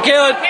on, Kaelyn.